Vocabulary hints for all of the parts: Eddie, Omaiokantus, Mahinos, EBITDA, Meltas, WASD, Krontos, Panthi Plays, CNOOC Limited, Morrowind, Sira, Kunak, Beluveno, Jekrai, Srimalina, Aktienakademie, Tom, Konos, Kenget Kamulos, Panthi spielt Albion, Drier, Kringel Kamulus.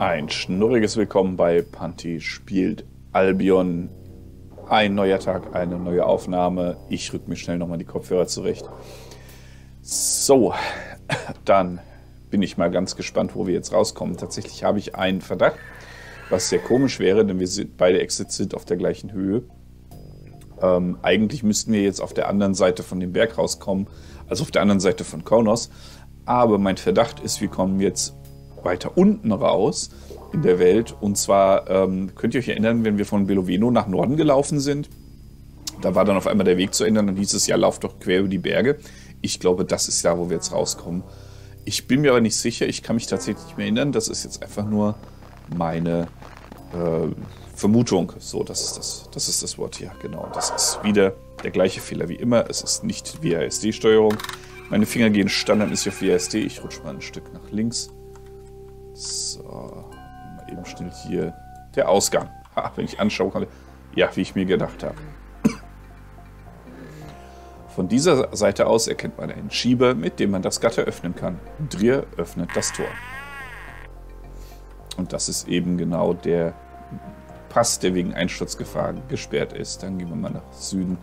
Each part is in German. Ein schnurriges Willkommen bei Panthi spielt Albion. Ein neuer Tag, eine neue Aufnahme. Ich rück mir schnell nochmal die Kopfhörer zurecht. So, dann bin ich mal ganz gespannt, wo wir jetzt rauskommen. Tatsächlich habe ich einen Verdacht, was sehr komisch wäre, denn wir sind beide Exits sind auf der gleichen Höhe. Eigentlich müssten wir jetzt auf der anderen Seite von dem Berg rauskommen, also auf der anderen Seite von Konos. Aber mein Verdacht ist, wir kommen jetzt weiter unten raus in der Welt. Und zwar könnt ihr euch erinnern, wenn wir von Beluveno nach Norden gelaufen sind, da war dann auf einmal der Weg zu ändern und hieß es, ja, lauft doch quer über die Berge. Ich glaube, das ist da, wo wir jetzt rauskommen. Ich bin mir aber nicht sicher, ich kann mich tatsächlich nicht mehr erinnern. Das ist jetzt einfach nur meine Vermutung. So, das ist das Wort hier, genau. Das ist wieder der gleiche Fehler wie immer. Es ist nicht WASD-Steuerung. Meine Finger gehen standardmäßig auf WASD. Ich rutsche mal ein Stück nach links. So, mal eben schnell hier der Ausgang. Ha, wenn ich anschauen kann. Ja, wie ich mir gedacht habe. Von dieser Seite aus erkennt man einen Schieber, mit dem man das Gatter öffnen kann. Drier öffnet das Tor. Und das ist eben genau der Pass, der wegen Einsturzgefahr gesperrt ist. Dann gehen wir mal nach Süden.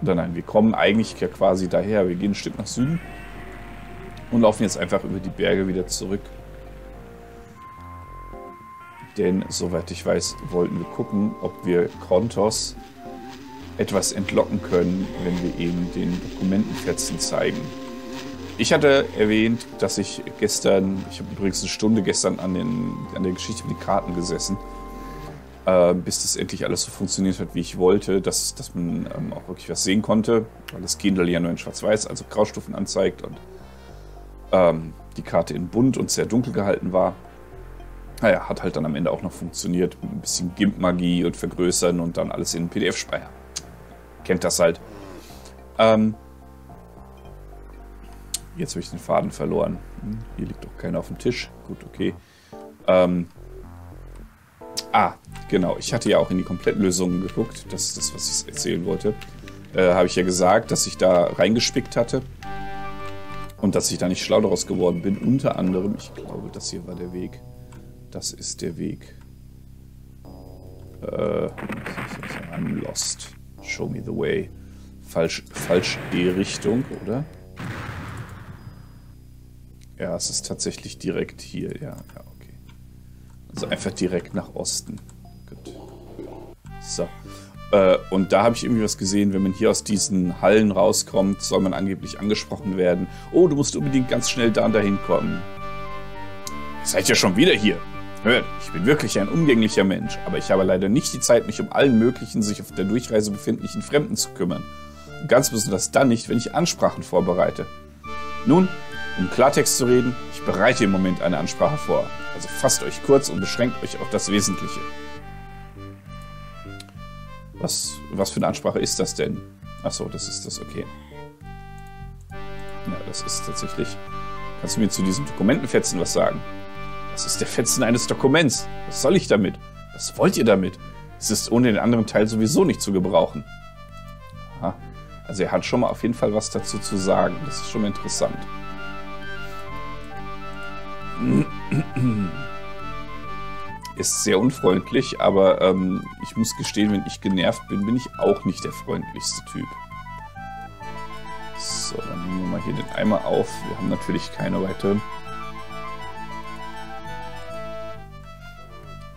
Oder nein, wir kommen eigentlich ja quasi daher. Wir gehen ein Stück nach Süden und laufen jetzt einfach über die Berge wieder zurück. Denn, soweit ich weiß, wollten wir gucken, ob wir Krontos etwas entlocken können, wenn wir eben den Dokumentenfetzen zeigen. Ich hatte erwähnt, dass ich gestern, ich habe übrigens eine Stunde gestern an der Geschichte mit den Karten gesessen, bis das endlich alles so funktioniert hat, wie ich wollte, dass man auch wirklich was sehen konnte, weil das Kindle ja nur in Schwarz-Weiß, also Graustufen anzeigt und die Karte in bunt und sehr dunkel gehalten war. Naja, hat halt dann am Ende auch noch funktioniert. Mit ein bisschen GIMP-Magie und Vergrößern und dann alles in den PDF-Speicher. Kennt das halt. Jetzt habe ich den Faden verloren. Hier liegt doch keiner auf dem Tisch. Gut, okay. Genau. Ich hatte ja auch in die Komplettlösungen geguckt. Das ist das, was ich erzählen wollte. Habe ich ja gesagt, dass ich da reingespickt hatte. Und dass ich da nicht schlau daraus geworden bin. Unter anderem, ich glaube, das hier war der Weg. Das ist der Weg. I'm lost. Show me the way. Falsch die Richtung, oder? Ja, es ist tatsächlich direkt hier. Ja, okay. Also einfach direkt nach Osten. Gut. So. Und da habe ich irgendwie was gesehen, wenn man hier aus diesen Hallen rauskommt, soll man angeblich angesprochen werden. Oh, du musst unbedingt ganz schnell da und dahin kommen. Seid ihr schon wieder hier? Hört, ich bin wirklich ein umgänglicher Mensch, aber ich habe leider nicht die Zeit, mich um allen möglichen, sich auf der Durchreise befindlichen Fremden zu kümmern. Und ganz besonders dann nicht, wenn ich Ansprachen vorbereite. Nun, um Klartext zu reden, ich bereite im Moment eine Ansprache vor. Also fasst euch kurz und beschränkt euch auf das Wesentliche. Was für eine Ansprache ist das denn? Achso, das ist das, okay. Ja, das ist tatsächlich... Kannst du mir zu diesem Dokumentenfetzen was sagen? Das ist der Fetzen eines Dokuments. Was soll ich damit? Was wollt ihr damit? Es ist ohne den anderen Teil sowieso nicht zu gebrauchen. Aha. Also er hat schon mal auf jeden Fall was dazu zu sagen. Das ist schon mal interessant. Ist sehr unfreundlich, aber ich muss gestehen, wenn ich genervt bin, bin ich auch nicht der freundlichste Typ. So, dann nehmen wir mal hier den Eimer auf. Wir haben natürlich keine weiteren.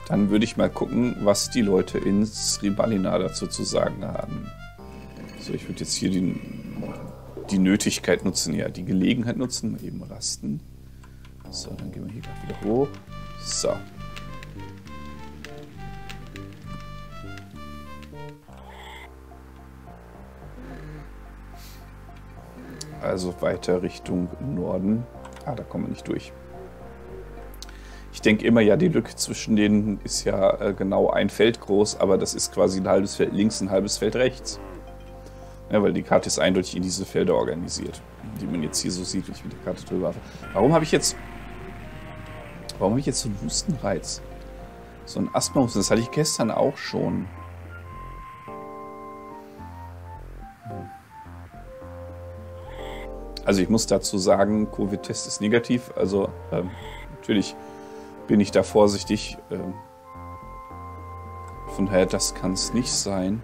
Dann würde ich mal gucken, was die Leute in Srimalina dazu zu sagen haben. So, ich würde jetzt hier die Nötigkeit nutzen, ja, die Gelegenheit nutzen, mal eben rasten. So, dann gehen wir hier gleich wieder hoch. So. Also weiter Richtung Norden. Ah, da kommen wir nicht durch. Ich denke immer, ja, die Lücke zwischen denen ist ja genau ein Feld groß, aber das ist quasi ein halbes Feld links, ein halbes Feld rechts. Ja, weil die Karte ist eindeutig in diese Felder organisiert, die man jetzt hier so sieht, wenn ich mit der Karte drüber werfe. Warum habe ich jetzt so einen Wüstenreiz? So einen Asthma-Husten, das hatte ich gestern auch schon. Also ich muss dazu sagen, Covid-Test ist negativ, also natürlich bin ich da vorsichtig. Von daher, das kann es nicht sein.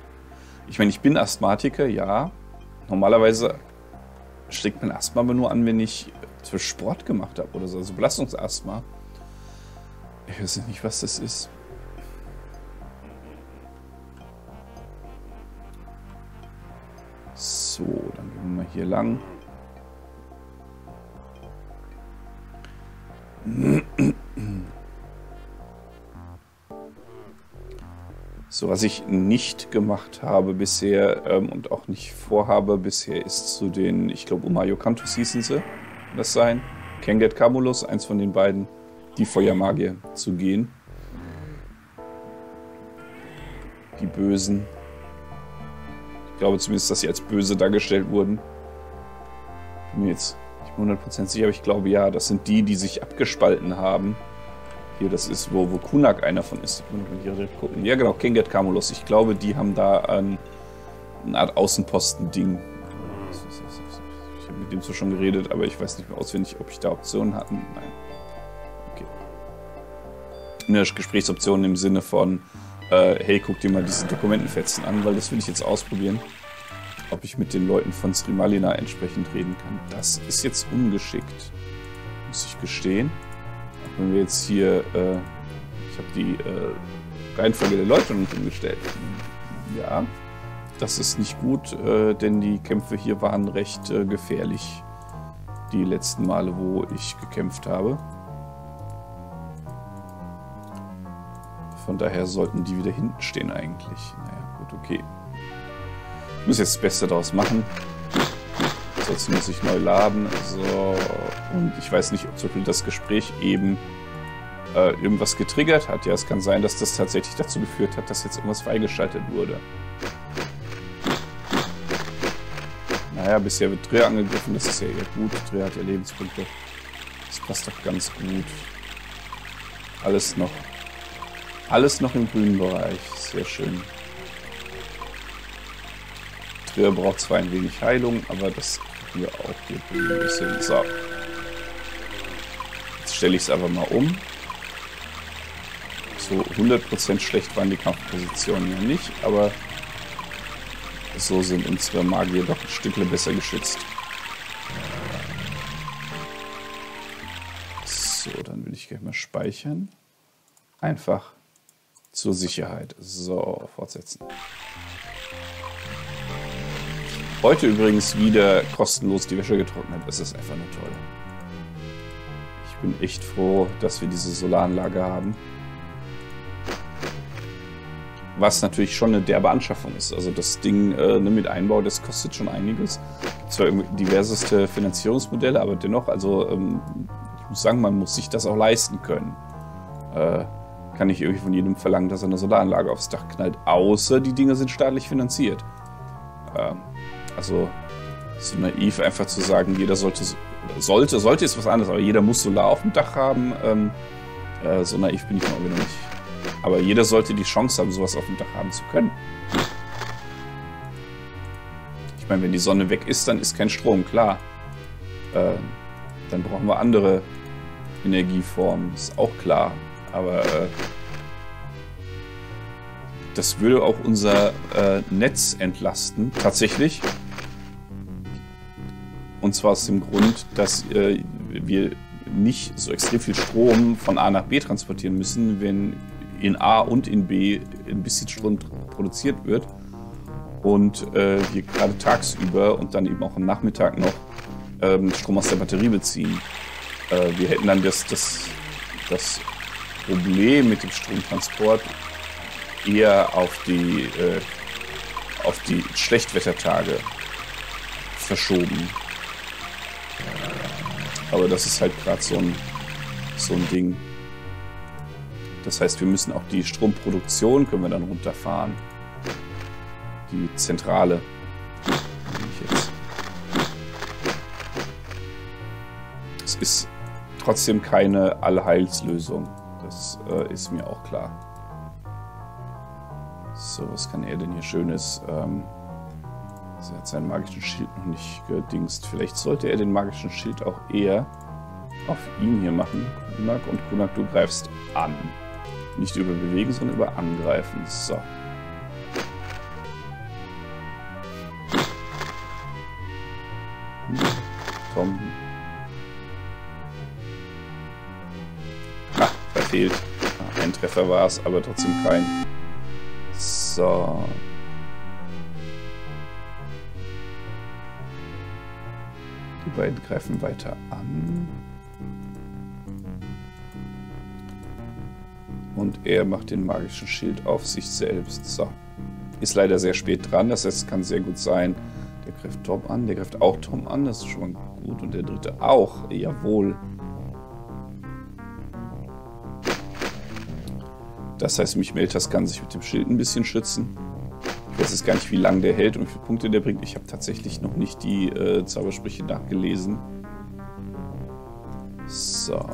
Ich meine, ich bin Asthmatiker, ja. Normalerweise schlägt mein Asthma aber nur an, wenn ich für Sport gemacht habe oder so. Also Belastungsasthma. Ich weiß nicht, was das ist. So, dann gehen wir mal hier lang. So, was ich nicht gemacht habe bisher und auch nicht vorhabe bisher, ist zu den, ich glaube, Omaiokantus hießen sie, das sein, Kenget Kamulos, eins von den beiden, die Feuermagier zu gehen. Die Bösen. Ich glaube zumindest, dass sie als böse dargestellt wurden. Bin mir jetzt nicht 100% sicher, aber ich glaube ja, das sind die, die sich abgespalten haben. Hier, das ist, wo Kunak einer von ist. Ja genau, Kenget Kamulos. Ich glaube, die haben da eine Art Außenposten-Ding. Ich habe mit dem so schon geredet, aber ich weiß nicht mehr auswendig, ob ich da Optionen hatte. Nein. Okay. Eine Gesprächsoption im Sinne von hey, guck dir mal diese Dokumentenfetzen an, weil das will ich jetzt ausprobieren. Ob ich mit den Leuten von Srimalina entsprechend reden kann. Das ist jetzt ungeschickt. Muss ich gestehen. Wenn wir jetzt hier, ich habe die Reihenfolge der Leute nicht umgestellt. Ja, das ist nicht gut, denn die Kämpfe hier waren recht gefährlich. Die letzten Male, wo ich gekämpft habe. Von daher sollten die wieder hinten stehen eigentlich. Naja, gut, okay. Ich muss jetzt das Beste daraus machen. Sonst muss ich neu laden. So. Und ich weiß nicht, ob so viel das Gespräch eben irgendwas getriggert hat. Ja, es kann sein, dass das tatsächlich dazu geführt hat, dass jetzt irgendwas freigeschaltet wurde. Naja, bisher wird Drier angegriffen. Das ist ja eher gut. Drier hat ja Lebenspunkte. Das passt doch ganz gut. Alles noch. Alles noch im grünen Bereich. Sehr schön. Drier braucht zwar ein wenig Heilung, aber das hier auch hier ein bisschen. So. Jetzt stelle ich es aber mal um. So 100% schlecht waren die Kampfpositionen ja nicht, aber so sind unsere Magier doch ein Stückchen besser geschützt. So, dann will ich gleich mal speichern. Einfach. Zur Sicherheit. So, fortsetzen. Heute übrigens wieder kostenlos die Wäsche getrocknet. Das ist einfach nur toll. Ich bin echt froh, dass wir diese Solaranlage haben. Was natürlich schon eine derbe Anschaffung ist. Also das Ding mit Einbau, das kostet schon einiges. Zwar diverseste Finanzierungsmodelle, aber dennoch, also ich muss sagen, man muss sich das auch leisten können. Kann ich irgendwie von jedem verlangen, dass er eine Solaranlage aufs Dach knallt, außer die Dinge sind staatlich finanziert. Also so naiv einfach zu sagen, jeder sollte ist was anderes, aber jeder muss Solar auf dem Dach haben. So naiv bin ich mal wieder nicht. Aber jeder sollte die Chance haben, sowas auf dem Dach haben zu können. Ich meine, wenn die Sonne weg ist, dann ist kein Strom, klar. Dann brauchen wir andere Energieformen, ist auch klar. Aber das würde auch unser Netz entlasten, tatsächlich. Und zwar aus dem Grund, dass wir nicht so extrem viel Strom von A nach B transportieren müssen, wenn in A und in B ein bisschen Strom produziert wird. Und wir gerade tagsüber und dann eben auch am Nachmittag noch Strom aus der Batterie beziehen. Wir hätten dann das Problem mit dem Stromtransport eher auf die Schlechtwettertage verschoben. Aber das ist halt gerade so ein Ding. Das heißt, wir müssen auch die Stromproduktion, können wir dann runterfahren. Die Zentrale. Es ist trotzdem keine Allheilslösung. Das ist mir auch klar. So, was kann er denn hier Schönes? Er hat seinen magischen Schild noch nicht gedingst. Vielleicht sollte er den magischen Schild auch eher auf ihn hier machen, Kunak. Und Kunak, du greifst an. Nicht über Bewegen, sondern über Angreifen. So. Tom. Ah, verfehlt. Ein Treffer war es, aber trotzdem kein. So. Die beiden greifen weiter an. Und er macht den magischen Schild auf sich selbst. So. Ist leider sehr spät dran, das heißt, es kann sehr gut sein. Der greift Tom an, der greift auch Tom an, das ist schon mal gut. Und der dritte auch, jawohl. Das heißt, mich Meltas kann sich mit dem Schild ein bisschen schützen. Ich weiß jetzt gar nicht, wie lange der hält und wie viele Punkte der bringt. Ich habe tatsächlich noch nicht die Zaubersprüche nachgelesen. So.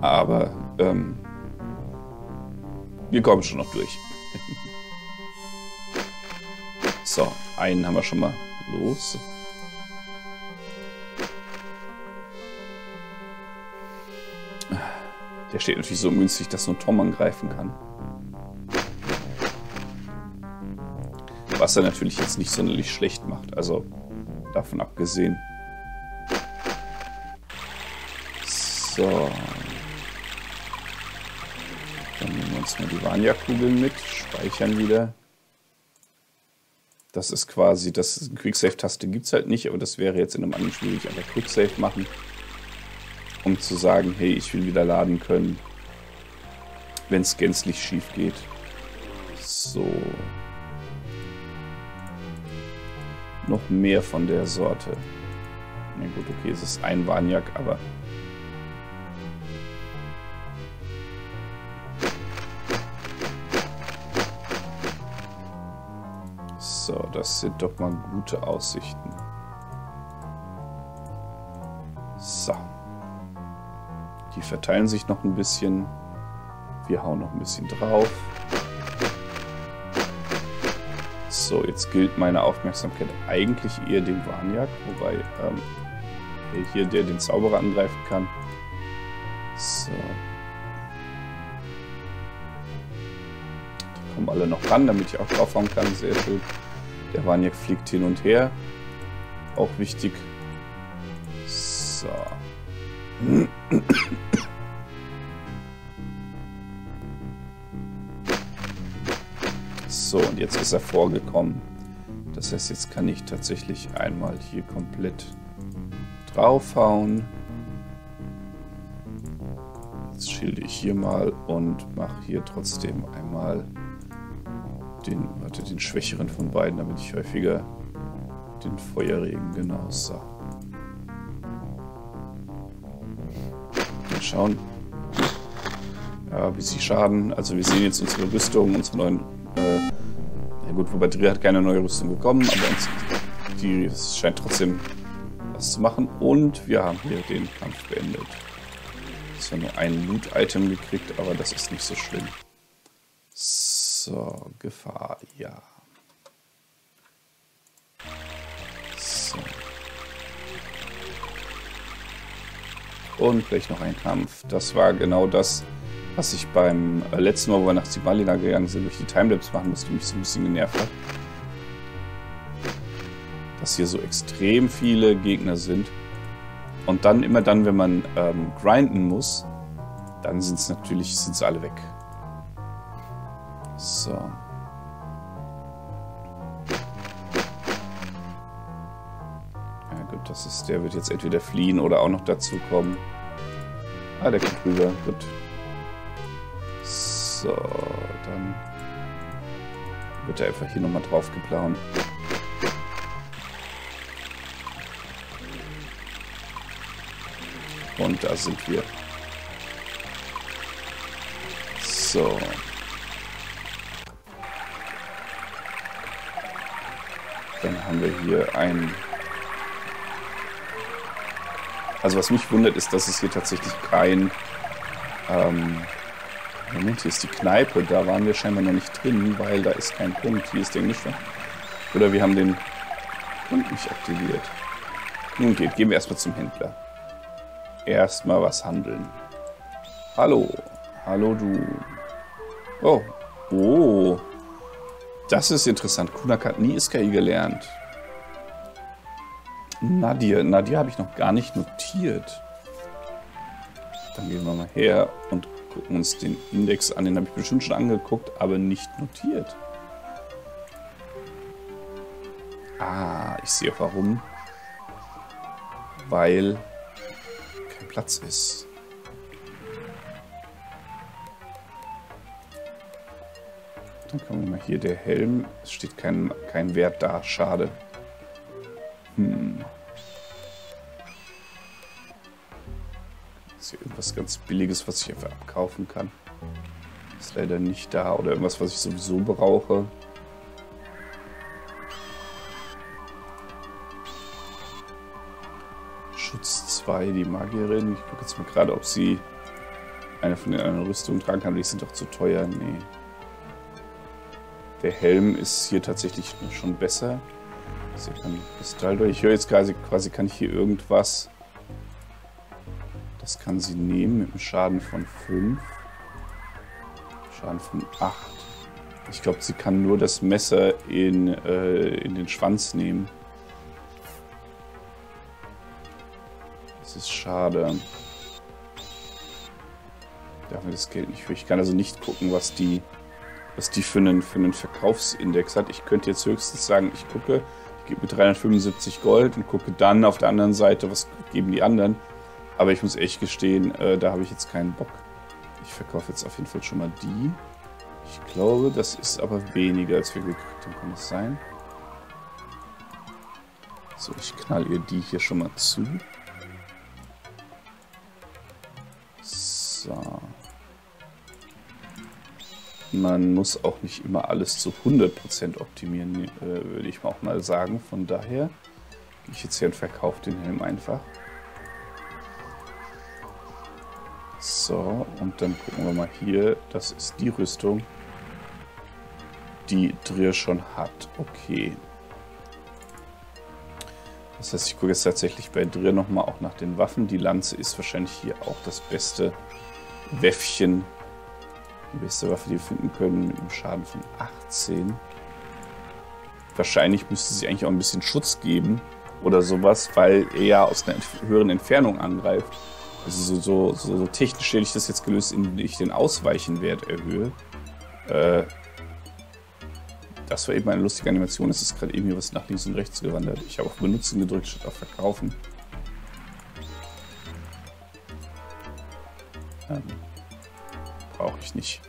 Aber wir kommen schon noch durch. So, einen haben wir schon mal los. Der steht natürlich so ungünstig, dass nur Tom angreifen kann. Was er natürlich jetzt nicht sonderlich schlecht macht, also davon abgesehen. So. Dann nehmen wir uns mal die Vanya-Kugeln mit, speichern wieder. Das ist quasi, das ist eine Quicksave-Taste, gibt es halt nicht, aber das wäre jetzt in einem anderen Spiel, ich einfach Quicksave machen, um zu sagen, hey, ich will wieder laden können, wenn es gänzlich schief geht. So. Noch mehr von der Sorte. Na gut, okay, es ist ein Vanya, aber... So, das sind doch mal gute Aussichten. So. Die verteilen sich noch ein bisschen. Wir hauen noch ein bisschen drauf. So, jetzt gilt meine Aufmerksamkeit eigentlich eher dem Vanyag, wobei hier der den Zauberer angreifen kann. So. Die kommen alle noch ran, damit ich auch draufhauen kann. Sehr schön. Der Vanyag fliegt hin und her. Auch wichtig. So. So, und jetzt ist er vorgekommen. Das heißt, jetzt kann ich tatsächlich einmal hier komplett draufhauen. Jetzt schilde ich hier mal und mache hier trotzdem einmal den schwächeren von beiden, damit ich häufiger den Feuerregen genau sah. Mal schauen. Ja, wie sie schaden. Also wir sehen jetzt unsere Rüstung, unsere neuen... ja gut, wobei Drier hat keine neue Rüstung bekommen, aber uns, die scheint trotzdem was zu machen. Und wir haben hier den Kampf beendet. Jetzt haben wir nur ein Loot-Item gekriegt, aber das ist nicht so schlimm. So, Gefahr, ja. So. Und vielleicht noch ein Kampf. Das war genau das, was ich beim letzten Mal, wo wir nach Srimalina gegangen sind, durch die Timelapse machen musste, mich so ein bisschen genervt hat. Dass hier so extrem viele Gegner sind. Und dann, immer dann, wenn man grinden muss, dann sind es natürlich, sind sie alle weg. So. Das ist, der wird jetzt entweder fliehen oder auch noch dazu kommen. Ah, der kommt rüber. Gut. So, dann wird er einfach hier nochmal drauf geplauen. Und da sind wir. So. Dann haben wir hier einen... Also was mich wundert, ist, dass es hier tatsächlich kein... Moment, hier ist die Kneipe, da waren wir scheinbar noch nicht drin, weil da ist kein Punkt. Hier ist der Mischung. Oder wir haben den und nicht aktiviert. Nun geht, gehen wir erstmal zum Händler. Erstmal was handeln. Hallo. Hallo du. Oh. Oh. Das ist interessant. Kunak hat nie Iskai gelernt. Nadir habe ich noch gar nicht notiert. Dann gehen wir mal her und gucken uns den Index an. Den habe ich bestimmt schon angeguckt, aber nicht notiert. Ah, ich sehe auch warum. Weil kein Platz ist. Dann kommen wir mal hier. Der Helm, es steht kein Wert da. Schade. Ist hier irgendwas ganz Billiges, was ich einfach abkaufen kann? Ist leider nicht da. Oder irgendwas, was ich sowieso brauche. Schutz 2, die Magierin. Ich gucke jetzt mal gerade, ob sie eine von den anderen Rüstungen tragen kann. Die sind doch zu teuer. Nee. Der Helm ist hier tatsächlich schon besser. Also ich kann Kristall durch. Ich höre jetzt quasi kann ich hier irgendwas. Das kann sie nehmen mit einem Schaden von 5. Schaden von 8. Ich glaube, sie kann nur das Messer in den Schwanz nehmen. Das ist schade. Darf mir das Geld nicht für. Ich kann also nicht gucken, was die für einen Verkaufsindex hat. Ich könnte jetzt höchstens sagen, ich gucke, ich gebe mit 375 Gold und gucke dann auf der anderen Seite, was geben die anderen. Aber ich muss echt gestehen, da habe ich jetzt keinen Bock. Ich verkaufe jetzt auf jeden Fall schon mal die. Ich glaube, das ist aber weniger, als wir gekriegt haben. Kann das sein? So, ich knall ihr die hier schon mal zu. So. Man muss auch nicht immer alles zu 100% optimieren, würde ich auch mal sagen. Von daher gehe ich jetzt hier und verkaufe den Helm einfach. So, und dann gucken wir mal hier. Das ist die Rüstung, die Drier schon hat. Okay. Das heißt, ich gucke jetzt tatsächlich bei Drier nochmal auch nach den Waffen. Die Lanze ist wahrscheinlich hier auch das beste Wäffchen. Die beste Waffe, die wir finden können, mit einem Schaden von 18. Wahrscheinlich müsste sie eigentlich auch ein bisschen Schutz geben oder sowas, weil er ja aus einer höheren Entfernung angreift. Also so technisch hätte ich das jetzt gelöst, indem ich den Ausweichenwert erhöhe. Das war eben eine lustige Animation. Es ist gerade eben hier was nach links und rechts gewandert. Ich habe auf Benutzen gedrückt, statt auf Verkaufen. Brauche ich nicht.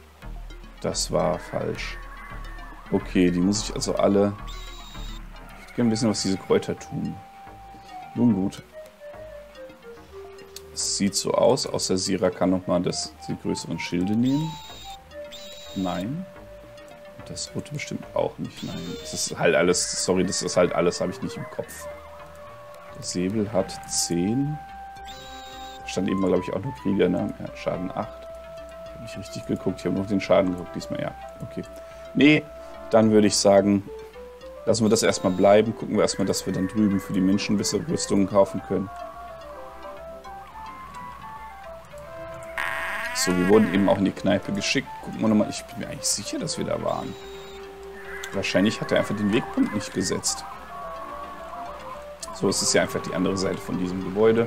Das war falsch. Okay, die muss ich also alle... Ich würde gerne wissen, was diese Kräuter tun. Nun gut. Es sieht so aus, außer Sira kann nochmal die größeren Schilde nehmen. Nein. Das rote bestimmt auch nicht. Nein. Das ist halt alles... Sorry, das ist halt alles, habe ich nicht im Kopf. Der Säbel hat 10. Stand eben, glaube ich, auch nur Krieger, ne? Ja, Schaden 8. Nicht richtig geguckt. Ich habe noch den Schaden geguckt diesmal. Ja, okay. Nee, dann würde ich sagen, lassen wir das erstmal bleiben. Gucken wir erstmal, dass wir dann drüben für die Menschen bessere Rüstungen kaufen können. So, wir wurden eben auch in die Kneipe geschickt. Gucken wir nochmal. Ich bin mir eigentlich sicher, dass wir da waren. Wahrscheinlich hat er einfach den Wegpunkt nicht gesetzt. So, es ist ja einfach die andere Seite von diesem Gebäude.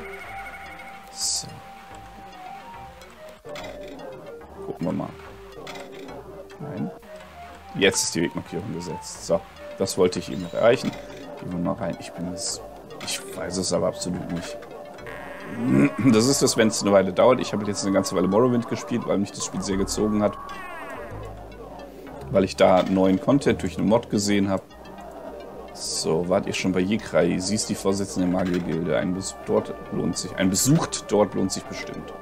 So. Gucken wir mal. Nein. Jetzt ist die Wegmarkierung gesetzt. So, das wollte ich eben erreichen. Gehen wir mal rein. Ich weiß es aber absolut nicht. Das ist das, wenn es eine Weile dauert. Ich habe jetzt eine ganze Weile Morrowind gespielt, weil mich das Spiel sehr gezogen hat. Weil ich da neuen Content durch eine Mod gesehen habe. So, wart ihr schon bei Jekrai? Sie ist die Vorsitzende der Magiergilde. Ein Besuch dort lohnt sich. Ein Besuch dort lohnt sich bestimmt.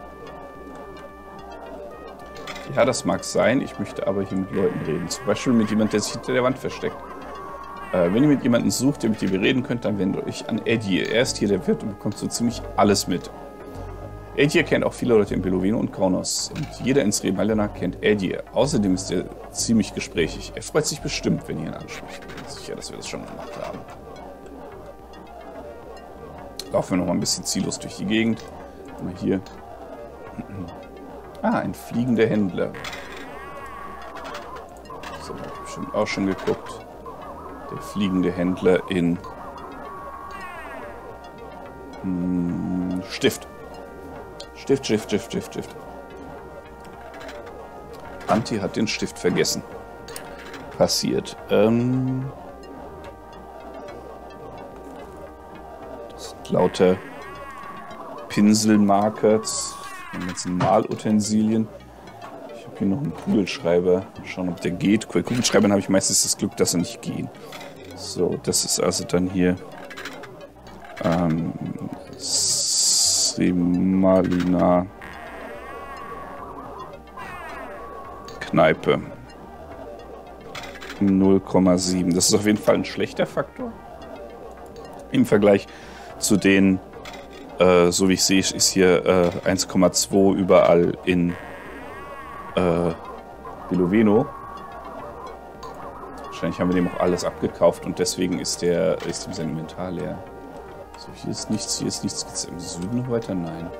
Ja, das mag sein. Ich möchte aber hier mit Leuten reden. Zum Beispiel mit jemandem, der sich hinter der Wand versteckt. Wenn ihr mit jemandem sucht, mit dem ihr reden könnt, dann wendet euch an Eddie. Er ist hier der Wirt und bekommt so ziemlich alles mit. Eddie kennt auch viele Leute in Beluveno und Konos. Und jeder in Srimalina kennt Eddie. Außerdem ist er ziemlich gesprächig. Er freut sich bestimmt, wenn ihr ihn anspricht. Ich bin sicher, dass wir das schon gemacht haben. Laufen wir nochmal ein bisschen ziellos durch die Gegend. Mal hier. Ah, ein fliegender Händler. So, habe ich bestimmt auch schon geguckt. Der fliegende Händler in Stift. Stift. Panthi hat den Stift vergessen. Passiert. Das sind lauter Pinselmarker. Und jetzt Malutensilien. Ich habe hier noch einen Kugelschreiber. Mal schauen, ob der geht. Kugelschreibern habe ich meistens das Glück, dass sie nicht gehen. So, das ist also dann hier Srimalina Kneipe 0,7. Das ist auf jeden Fall ein schlechter Faktor. Im Vergleich zu den, so wie ich sehe, ist hier 1,2 überall in Biloveno. Wahrscheinlich haben wir dem auch alles abgekauft und deswegen ist sein Inventar leer. So, hier ist nichts, hier ist nichts. Geht es im Süden noch weiter? Nein.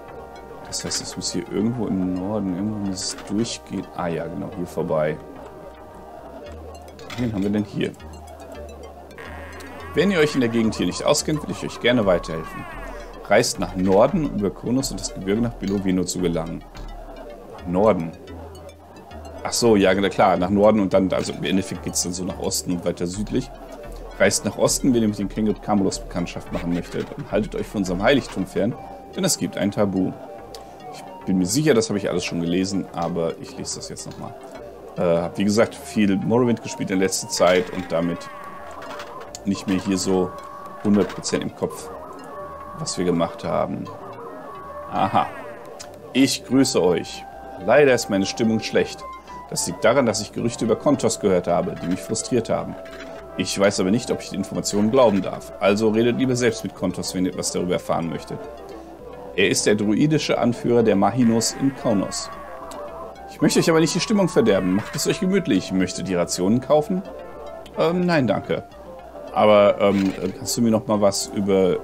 Das heißt, es muss hier irgendwo im Norden, irgendwo muss es durchgehen. Ah ja, genau, hier vorbei. Wen haben wir denn hier? Wenn ihr euch in der Gegend hier nicht auskennt, will ich euch gerne weiterhelfen. Reist nach Norden, um über Konos und das Gebirge nach Beluveno zu gelangen. Nach Norden. Ach so, ja, klar, nach Norden und dann, also im Endeffekt geht es dann so nach Osten und weiter südlich. Reist nach Osten, wenn ihr mit dem Kringel Kamulus Bekanntschaft machen möchtet, und haltet euch von unserem Heiligtum fern, denn es gibt ein Tabu. Ich bin mir sicher, das habe ich alles schon gelesen, aber ich lese das jetzt nochmal. Habe wie gesagt viel Morrowind gespielt in letzter Zeit und damit nicht mehr hier so 100% im Kopf, was wir gemacht haben. Aha. Ich grüße euch. Leider ist meine Stimmung schlecht. Das liegt daran, dass ich Gerüchte über Krontos gehört habe, die mich frustriert haben. Ich weiß aber nicht, ob ich die Informationen glauben darf. Also redet lieber selbst mit Krontos, wenn ihr etwas darüber erfahren möchtet. Er ist der druidische Anführer der Mahinos in Konos. Ich möchte euch aber nicht die Stimmung verderben. Macht es euch gemütlich. Möchtet ihr Rationen kaufen? Nein, danke. Aber kannst du mir noch mal was über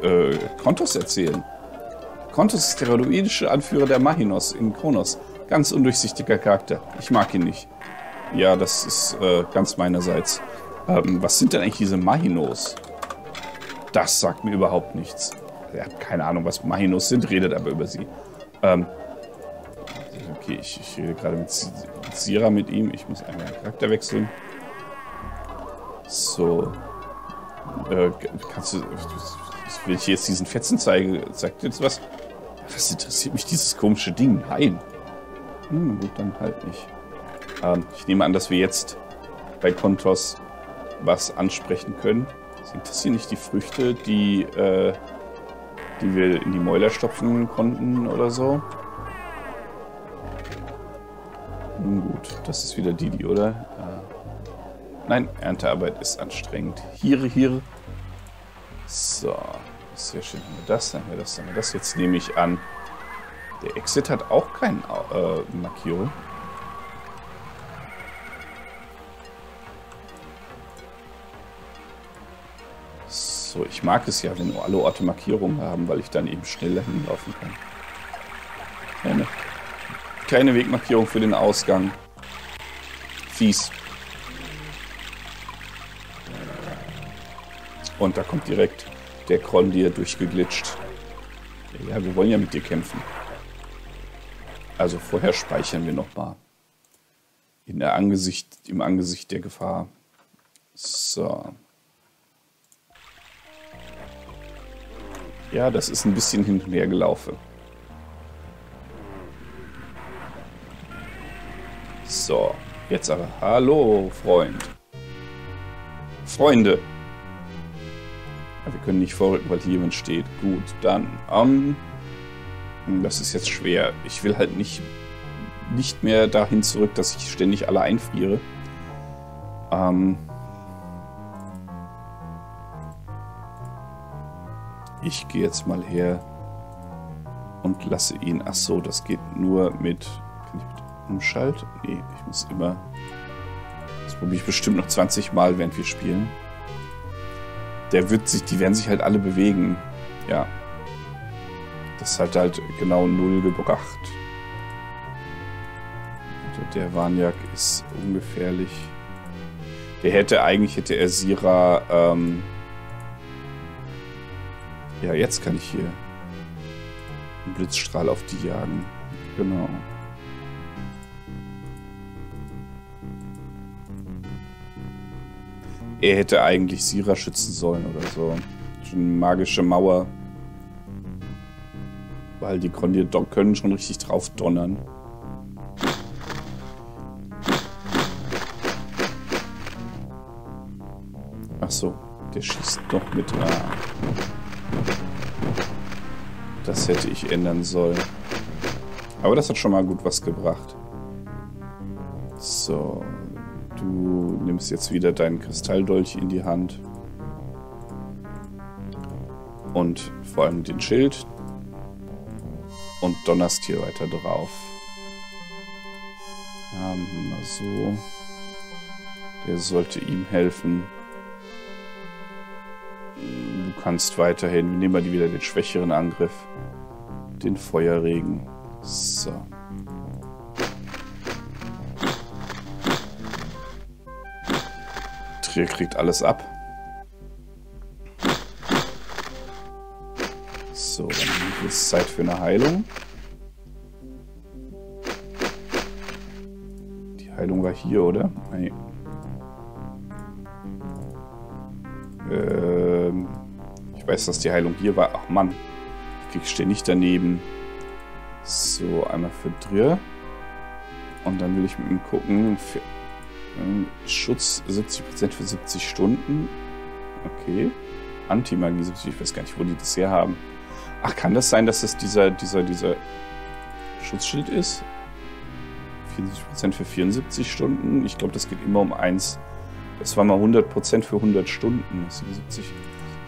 Krontos erzählen? Krontos ist der druidische Anführer der Mahinos in Konos. Ganz undurchsichtiger Charakter. Ich mag ihn nicht. Ja, das ist ganz meinerseits. Was sind denn eigentlich diese Mahinos? Das sagt mir überhaupt nichts. Er hat keine Ahnung, was Mahinos sind, redet aber über sie. Okay, ich rede gerade mit Sira mit ihm. Ich muss einmal den Charakter wechseln. So. Kannst du... Wenn ich jetzt diesen Fetzen zeige, sagt jetzt was? Was interessiert mich dieses komische Ding? Nein. Gut, dann halt nicht. Ich nehme an, dass wir jetzt bei Krontos was ansprechen können. Sind das hier nicht die Früchte, die wir in die Mäuler stopfen konnten oder so? Nun gut, das ist wieder die, oder? Nein, Erntearbeit ist anstrengend. Hier. So, sehr schön. Haben wir das, haben wir das. Jetzt nehme ich an, der Exit hat auch keine Markierung. So, ich mag es ja, wenn alle Orte Markierungen haben, weil ich dann eben schneller hinlaufen kann. Keine Wegmarkierung für den Ausgang. Fies. Und da kommt direkt der Kron dir durchgeglitscht. Ja, wir wollen ja mit dir kämpfen. Also vorher speichern wir nochmal. Im Angesicht der Gefahr. So. Ja, das ist ein bisschen hin und her gelaufen. So, jetzt aber. Hallo, Freund. Freunde. Ja, wir können nicht vorrücken, weil hier jemand steht. Gut, dann. Das ist jetzt schwer. Ich will halt nicht mehr dahin zurück, dass ich ständig alle einfriere. Ich gehe jetzt mal her und lasse ihn. Ach so, das geht nur mit. Kann ich mit Umschalt? Nee, ich muss immer. Das probiere ich bestimmt noch 20 Mal, während wir spielen. Die werden sich halt alle bewegen. Ja, Das hat halt genau 0 gebracht. Also der Warniak ist ungefährlich. Der hätte, eigentlich hätte er Sira, ja, jetzt kann ich hier einen Blitzstrahl auf die jagen. Genau. Er hätte eigentlich Sira schützen sollen oder so. Eine magische Mauer. Weil die können schon richtig drauf donnern. Ach so, der schießt doch mit. Ah. Das hätte ich ändern sollen. Aber das hat schon mal gut was gebracht. So. Du nimmst jetzt wieder deinen Kristalldolch in die Hand. Und vor allem den Schild. Und donnerst hier weiter drauf. Ja, mal so. Der sollte ihm helfen. Du kannst weiterhin. Nehmen wir die wieder den schwächeren Angriff. Den Feuerregen. So. Drier kriegt alles ab. So, dann ist Zeit für eine Heilung. Die Heilung war hier, oder? Nein. Ich weiß, dass die Heilung hier war. Ach Mann, ich stehe nicht daneben. So, einmal für Drier. Und dann will ich mit ihm gucken. Für, Schutz 70% für 70 Stunden. Okay. Anti-Magie 70, ich weiß gar nicht, wo die das her haben. Ach, kann das sein, dass es dieser Schutzschild ist? 74% für 74 Stunden. Ich glaube, das geht immer um 1. Das war mal 100% für 100 Stunden. Das sind 70.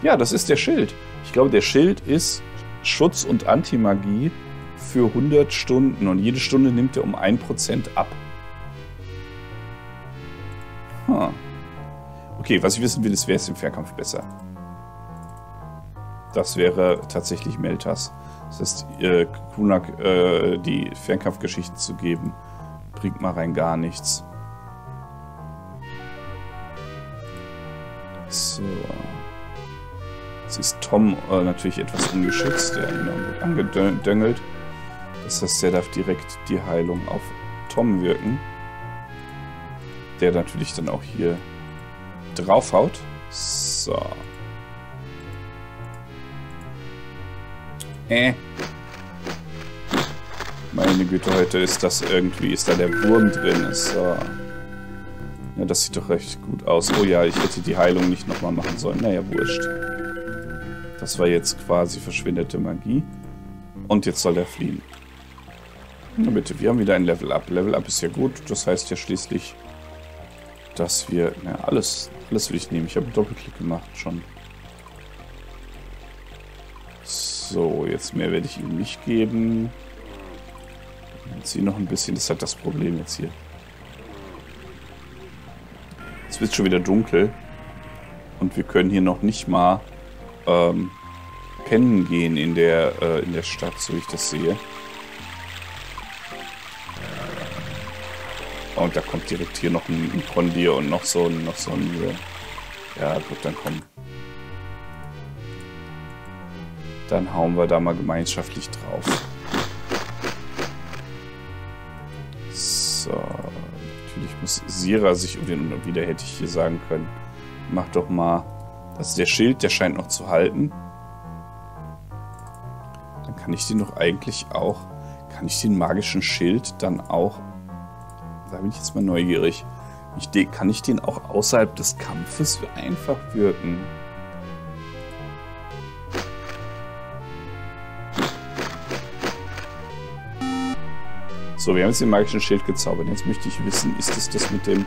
Ja, das ist der Schild. Ich glaube, der Schild ist Schutz und Anti-Magie für 100 Stunden. Und jede Stunde nimmt er um 1% ab. Huh. Okay, was ich wissen will, ist, wer ist im Fernkampf besser? Das wäre tatsächlich Meltas. Das heißt, Kunak die Fernkampfgeschichten zu geben, bringt mal rein gar nichts. So. Jetzt ist Tom natürlich etwas ungeschützt. Der wird angedöngelt. Das heißt, der darf direkt die Heilung auf Tom wirken. Der natürlich dann auch hier draufhaut. So. Meine Güte, heute ist das irgendwie, ist da der Wurm drin. So. Ja, das sieht doch recht gut aus. Oh ja, ich hätte die Heilung nicht nochmal machen sollen. Naja, wurscht. Das war jetzt quasi verschwindete Magie. Und jetzt soll er fliehen. Na bitte, wir haben wieder ein Level Up. Level Up ist ja gut. Das heißt ja schließlich, dass wir... Na, alles will ich nehmen. Ich habe einen Doppelklick gemacht schon. So, jetzt mehr werde ich ihm nicht geben. Jetzt hier noch ein bisschen. Das ist halt das Problem jetzt hier. Es wird schon wieder dunkel. Und wir können hier noch nicht mal pennen gehen in der Stadt, so wie ich das sehe. Und da kommt direkt hier noch ein Kondir und noch so ein... Ja gut, dann komm. Dann hauen wir da mal gemeinschaftlich drauf. So. Natürlich muss Sira sich um den... Und wieder hätte ich hier sagen können, mach doch mal... Also der Schild, der scheint noch zu halten. Dann kann ich den doch eigentlich auch... Kann ich den magischen Schild dann auch... Da bin ich jetzt mal neugierig. Kann ich den auch außerhalb des Kampfes einfach wirken? So, wir haben jetzt den magischen Schild gezaubert. Jetzt möchte ich wissen, ist es das mit dem...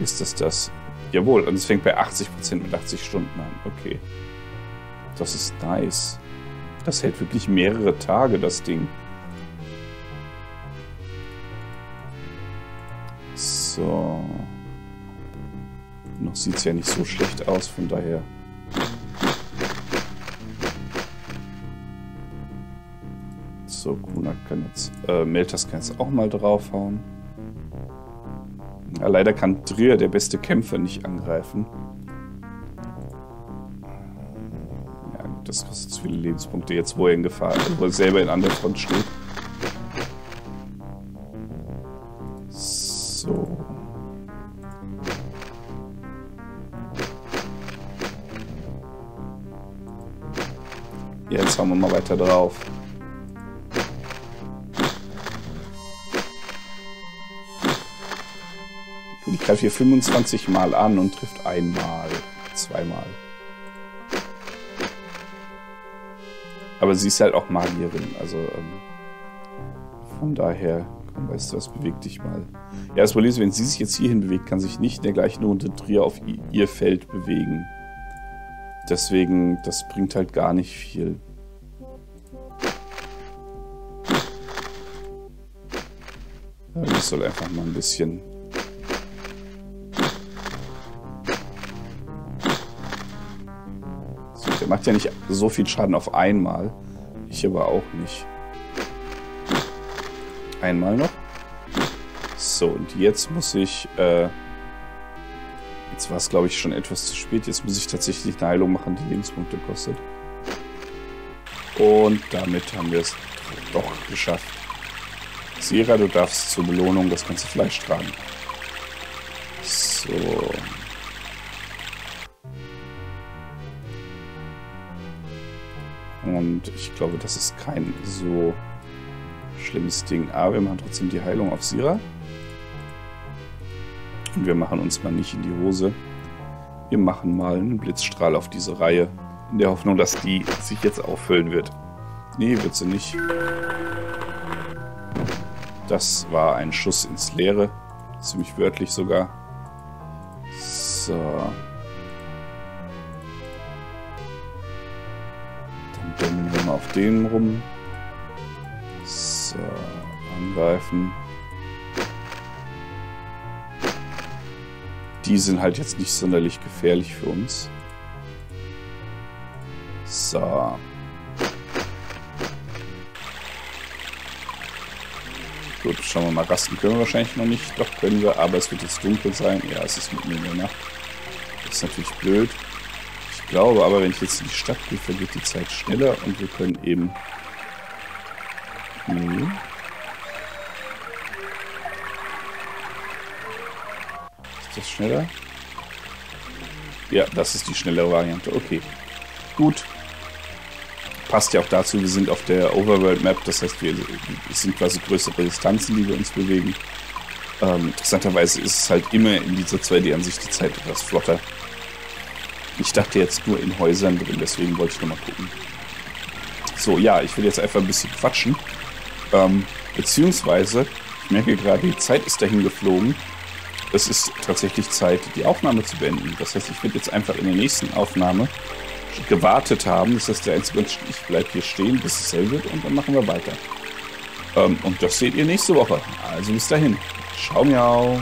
Ist das das? Jawohl, und es fängt bei 80% mit 80 Stunden an. Okay. Das ist nice. Das hält wirklich mehrere Tage, das Ding. So. Noch sieht es ja nicht so schlecht aus, von daher... So, Kunak kann jetzt, Meltas kann jetzt auch mal draufhauen. Ja, leider kann Drier, der beste Kämpfer, nicht angreifen. Ja, das kostet zu viele Lebenspunkte jetzt, wo er in Gefahr ist, wo er selber in anderer Front steht. So. Ja, jetzt hauen wir mal weiter drauf. Ich greife hier 25 Mal an und trifft einmal, zweimal. Aber sie ist halt auch Magierin, also von daher, komm, weißt du was, beweg dich mal. Ja, das Problem ist, wenn sie sich jetzt hierhin bewegt, kann sich nicht in der gleichen Runde Drier auf ihr Feld bewegen. Deswegen, das bringt halt gar nicht viel. Ich soll einfach mal ein bisschen... Macht ja nicht so viel Schaden auf einmal. Ich aber auch nicht. Einmal noch. So, und jetzt muss ich... jetzt war es, glaube ich, schon etwas zu spät. Jetzt muss ich tatsächlich eine Heilung machen, die Lebenspunkte kostet. Und damit haben wir es doch geschafft. Sira, du darfst zur Belohnung das ganze Fleisch tragen. So... Und ich glaube, das ist kein so schlimmes Ding. Aber wir machen trotzdem die Heilung auf Sira. Und wir machen uns mal nicht in die Hose. Wir machen mal einen Blitzstrahl auf diese Reihe. In der Hoffnung, dass die sich jetzt auffüllen wird. Nee, wird sie nicht. Das war ein Schuss ins Leere. Ziemlich wörtlich sogar. So... Dämmen wir mal auf den rum. So, angreifen. Die sind halt jetzt nicht sonderlich gefährlich für uns. So. Gut, schauen wir mal. Rasten können wir wahrscheinlich noch nicht. Doch, können wir. Aber es wird jetzt dunkel sein. Ja, es ist mitten in der Nacht. Das ist natürlich blöd. Ich glaube aber, wenn ich jetzt in die Stadt gehe, vergeht die Zeit schneller und wir können eben... Nee. Ist das schneller? Ja, das ist die schnellere Variante. Okay. Gut. Passt ja auch dazu, wir sind auf der Overworld Map, das heißt, es sind quasi größere Distanzen, die wir uns bewegen. Interessanterweise ist es halt immer in dieser 2D-Ansicht die Zeit etwas flotter. Ich dachte jetzt nur in Häusern drin, deswegen wollte ich nochmal gucken. So, ja, ich will jetzt einfach ein bisschen quatschen. Beziehungsweise, ich merke gerade, die Zeit ist dahin geflogen. Es ist tatsächlich Zeit, die Aufnahme zu beenden. Das heißt, ich werde jetzt einfach in der nächsten Aufnahme gewartet haben. Das heißt, der einzige Mensch, ich bleibe hier stehen, bis es hell wird und dann machen wir weiter. Und das seht ihr nächste Woche. Also bis dahin. Ciao, miau.